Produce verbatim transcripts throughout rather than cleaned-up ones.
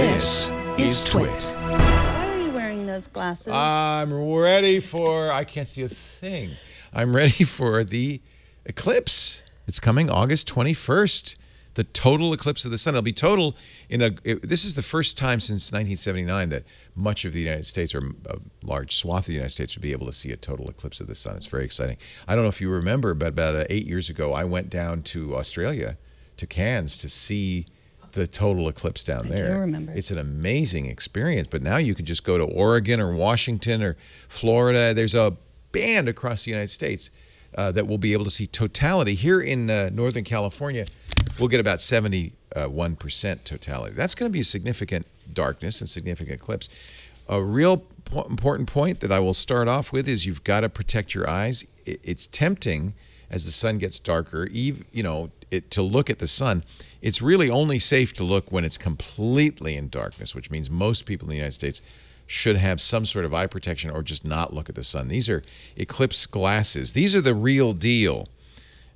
This is Twit. Why are you wearing those glasses? I'm ready for, I can't see a thing. I'm ready for the eclipse. It's coming August twenty-first. The total eclipse of the sun. It'll be total in a, it, this is the first time since nineteen seventy-nine that much of the United States, or a large swath of the United States, would be able to see a total eclipse of the sun. It's very exciting. I don't know if you remember, but about uh, eight years ago, I went down to Australia, to Cairns, to see the total eclipse down there. I do remember. It's an amazing experience, but now you can just go to Oregon or Washington or Florida. There's a band across the United States uh, that will be able to see totality. Here in uh, Northern California, we'll get about seventy-one percent totality. That's going to be a significant darkness and significant eclipse. A real po important point that I will start off with is you've got to protect your eyes. It's tempting as the sun gets darker, even, you know, it, to look at the sun. It's really only safe to look when it's completely in darkness, which means most people in the United States should have some sort of eye protection or just not look at the sun. These are eclipse glasses. These are the real deal.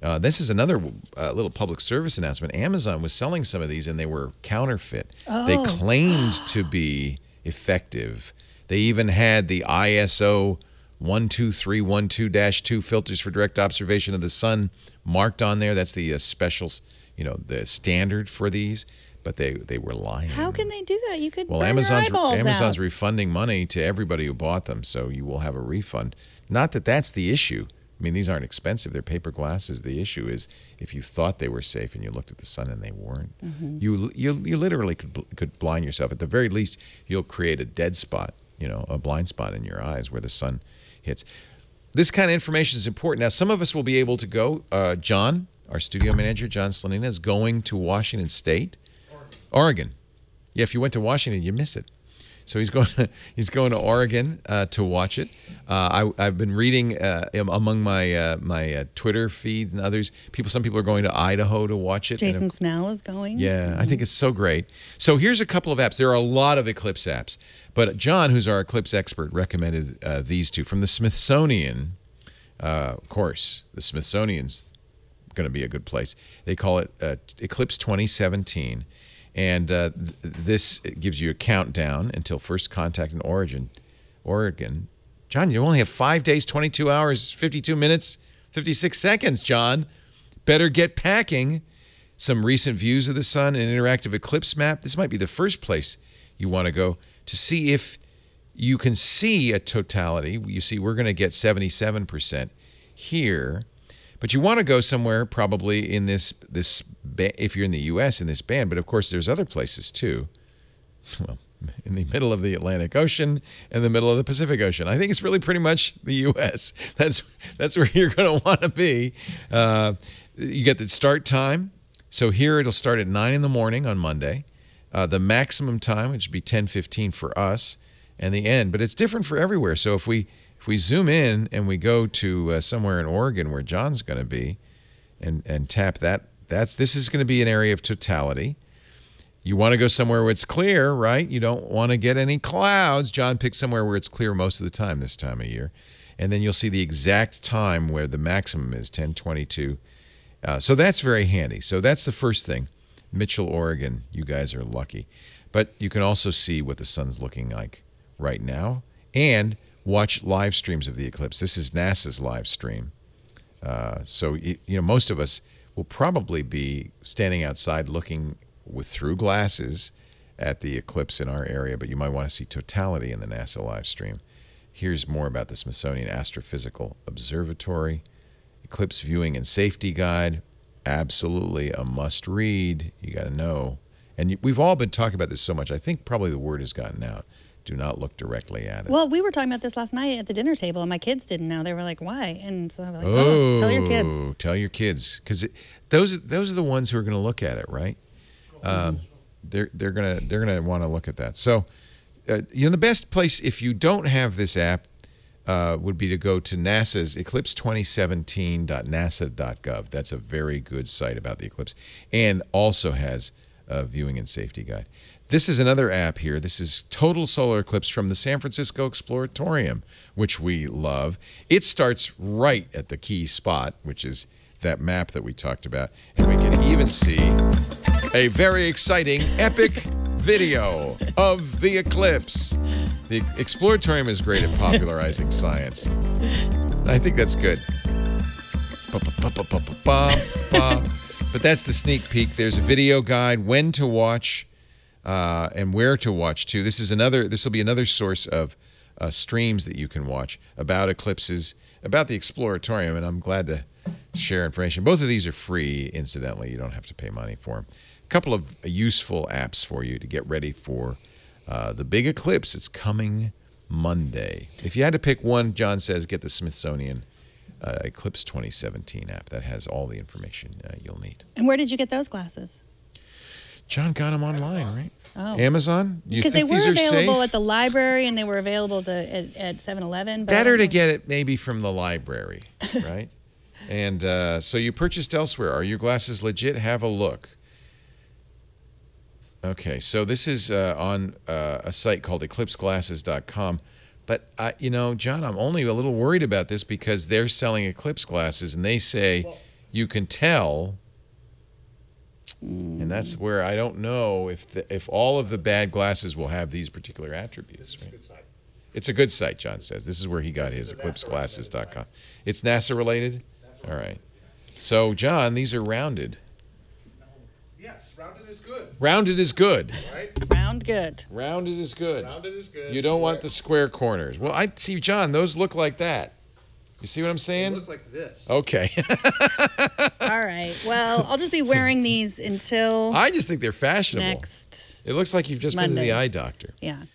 Uh, this is another uh, little public service announcement. Amazon was selling some of these, and they were counterfeit. Oh. They claimed to be effective. They even had the I S O one two three one two dash two filters for direct observation of the sun marked on there. That's the uh, special, you know, the standard for these. But they they were lying. How can they do that? You could well, burn Amazon's your eyeballs Amazon's out. refunding money to everybody who bought them, so you will have a refund. Not that that's the issue. I mean, these aren't expensive. They're paper glasses. The issue is if you thought they were safe and you looked at the sun and they weren't, mm-hmm. you, you you literally could, could blind yourself. At the very least, you'll create a dead spot, you know, a blind spot in your eyes where the sun hits. This kind of information is important. Now, some of us will be able to go. Uh, John, our studio manager, John Slanina, is going to Washington State. Oregon. Oregon. Yeah, if you went to Washington, you miss it. So he's going to, he's going to Oregon uh, to watch it. Uh, I, I've been reading uh, among my uh, my uh, Twitter feeds and others. People, some people are going to Idaho to watch it. Jason Snell is going. Yeah, mm-hmm. I think it's so great. So here's a couple of apps. There are a lot of eclipse apps, but John, who's our eclipse expert, recommended uh, these two from the Smithsonian. Uh, of course, the Smithsonian's going to be a good place. They call it uh, Eclipse twenty seventeen. And uh, th this gives you a countdown until first contact in Oregon. Oregon. John, you only have five days, twenty-two hours, fifty-two minutes, fifty-six seconds, John. Better get packing. Some recent views of the sun, an interactive eclipse map. This might be the first place you want to go to see if you can see a totality. You see, we're going to get seventy-seven percent here. But you want to go somewhere probably in this, this if you're in the U S in this band, but of course there's other places too. Well, in the middle of the Atlantic Ocean and the middle of the Pacific Ocean. I think it's really pretty much the U S That's, that's where you're going to want to be. Uh, you get the start time. So here it'll start at nine in the morning on Monday. Uh, the maximum time, which would be ten fifteen for us, and the end. But it's different for everywhere. So if we... If we zoom in and we go to uh, somewhere in Oregon where John's going to be and, and tap that, that's this is going to be an area of totality. You want to go somewhere where it's clear, right? You don't want to get any clouds. John picked somewhere where it's clear most of the time this time of year. And then you'll see the exact time where the maximum is, ten twenty-two. Uh, so that's very handy. So that's the first thing. Mitchell, Oregon, you guys are lucky. But you can also see what the sun's looking like right now. And watch live streams of the eclipse. This is NASA's live stream. Uh, so, you know, most of us will probably be standing outside looking with through glasses at the eclipse in our area, but you might want to see totality in the NASA live stream. Here's more about the Smithsonian Astrophysical Observatory. Eclipse Viewing and Safety Guide. Absolutely a must read. You got to know. And we've all been talking about this so much. I think probably the word has gotten out. Do not look directly at it. Well, we were talking about this last night at the dinner table, and my kids didn't know. They were like, why? And so I was like, oh, oh tell your kids. Tell your kids. Because those, those are the ones who are going to look at it, right? Um, they're they're going to they're gonna want to look at that. So uh, you know, the best place, if you don't have this app, uh, would be to go to NASA's eclipse twenty seventeen dot nasa dot gov. That's a very good site about the eclipse, and also has a viewing and safety guide. This is another app here. This is Total Solar Eclipse from the San Francisco Exploratorium, which we love. It starts right at the key spot, which is that map that we talked about. And we can even see a very exciting, epic video of the eclipse. The Exploratorium is great at popularizing science. I think that's good. But that's the sneak peek. There's a video guide, when to watch uh, and where to watch too. This is another. This will be another source of uh, streams that you can watch about eclipses, about the Exploratorium, and I'm glad to share information. Both of these are free, incidentally. You don't have to pay money for them. A couple of useful apps for you to get ready for uh, the big eclipse. It's coming Monday. If you had to pick one, John says get the Smithsonian Uh, Eclipse twenty seventeen app that has all the information uh, you'll need. And where did you get those glasses? John got them online, Amazon. Right? Oh. Amazon? Because they were available safe? At the library, and they were available to, at seven eleven. Better to get it maybe from the library, right? And uh, so you purchased elsewhere. Are your glasses legit? Have a look. Okay, so this is uh, on uh, a site called eclipse glasses dot com. But, uh, you know, John, I'm only a little worried about this because they're selling eclipse glasses, and they say you can tell, and that's where I don't know if the, if all of the bad glasses will have these particular attributes. Right? It's a good site, John says. This is where he got his eclipse glasses dot com. It's NASA-related? All right. So, John, these are rounded. Yes, rounded is good. Rounded is good. Right? Round good. Rounded is good. Rounded is good. You don't square. want the square corners. Well, I see, John, those look like that. You see what I'm saying? They look like this. Okay. All right. Well, I'll just be wearing these until I just think they're fashionable. Next. It looks like you've just Monday. been to the eye doctor. Yeah.